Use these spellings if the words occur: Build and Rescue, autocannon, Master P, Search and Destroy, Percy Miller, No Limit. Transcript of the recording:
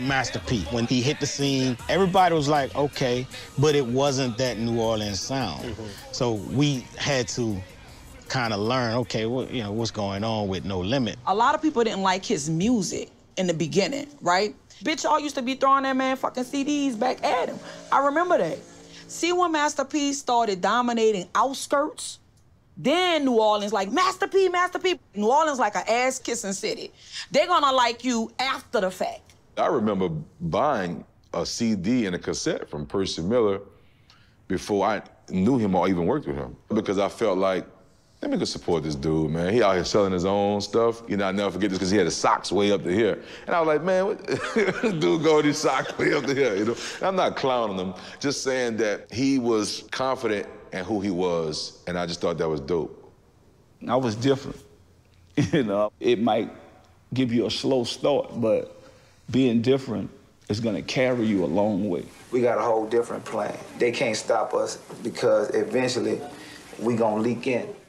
Master P. When he hit the scene, everybody was like, okay, but it wasn't that New Orleans sound. Mm-hmm. So we had to kind of learn, okay, what's going on with No Limit. A lot of people didn't like his music in the beginning, right? Bitch, y'all used to be throwing that man fucking CDs back at him. I remember that. See, when Master P started dominating outskirts, then New Orleans like, Master P, Master P. New Orleans like an ass-kissing city. They're gonna like you after the fact. I remember buying a CD and a cassette from Percy Miller before I knew him or even worked with him, because I felt like, let me go support this dude, man. He out here selling his own stuff. You know, I'll never forget this because he had his socks way up to here. And I was like, man, what? This dude got his socks way up to here, you know? And I'm not clowning him, just saying that he was confident in who he was, and I just thought that was dope. I was different, you know? It might give you a slow start, but being different is gonna carry you a long way. We got a whole different plan. They can't stop us because eventually we gonna leak in.